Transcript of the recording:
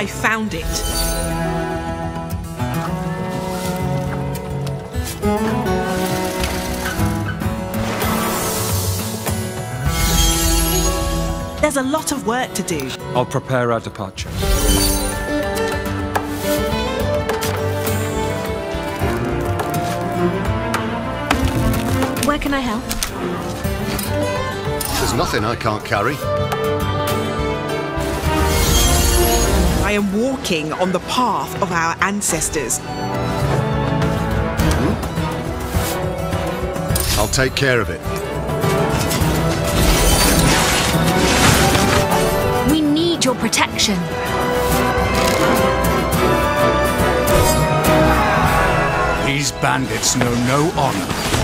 I found it. There's a lot of work to do. I'll prepare our departure. Where can I help? There's nothing I can't carry. I am walking on the path of our ancestors. I'll take care of it. Your protection. These bandits know no honor.